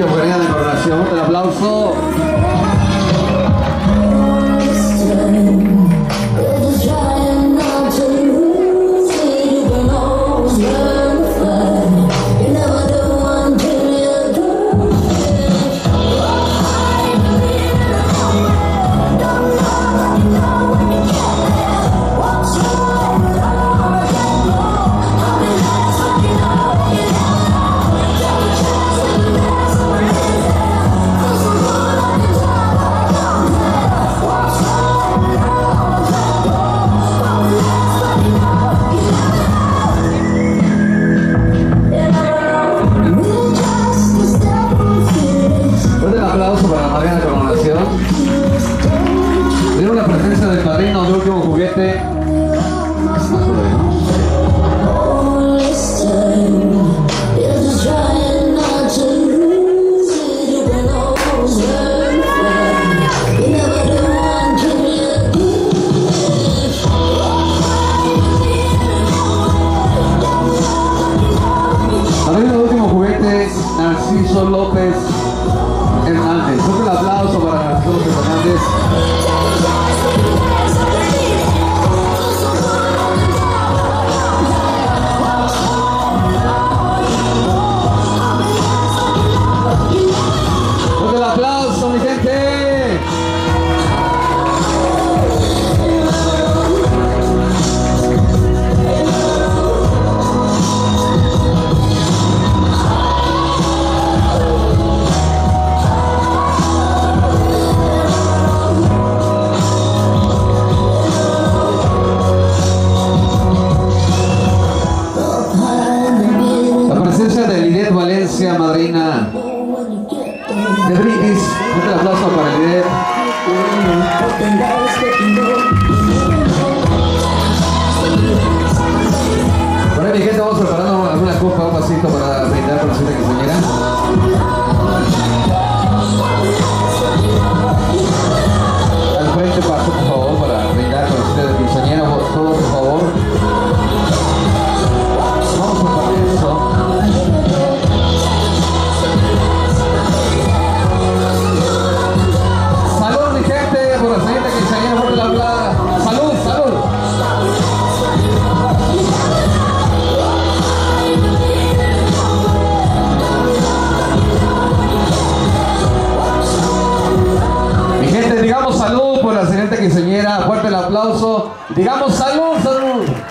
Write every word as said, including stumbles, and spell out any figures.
Castillo, Correa de Coronación. Un aplauso. Narciso López Hernández. Un aplauso para Narciso López Hernández. Un aplauso, mi gente. Madrina de Brindis, un aplauso para el líder. Bueno, mi gente, vamos preparando alguna copa, un vasito para brindar con la gente que se quiera. Al frente paso, por favor, para brindar con la gente de quinceañera, todo por favor. Vamos a compartir eso. Digamos salud por la siguiente quinceañera, fuerte el aplauso. Digamos salud, salud.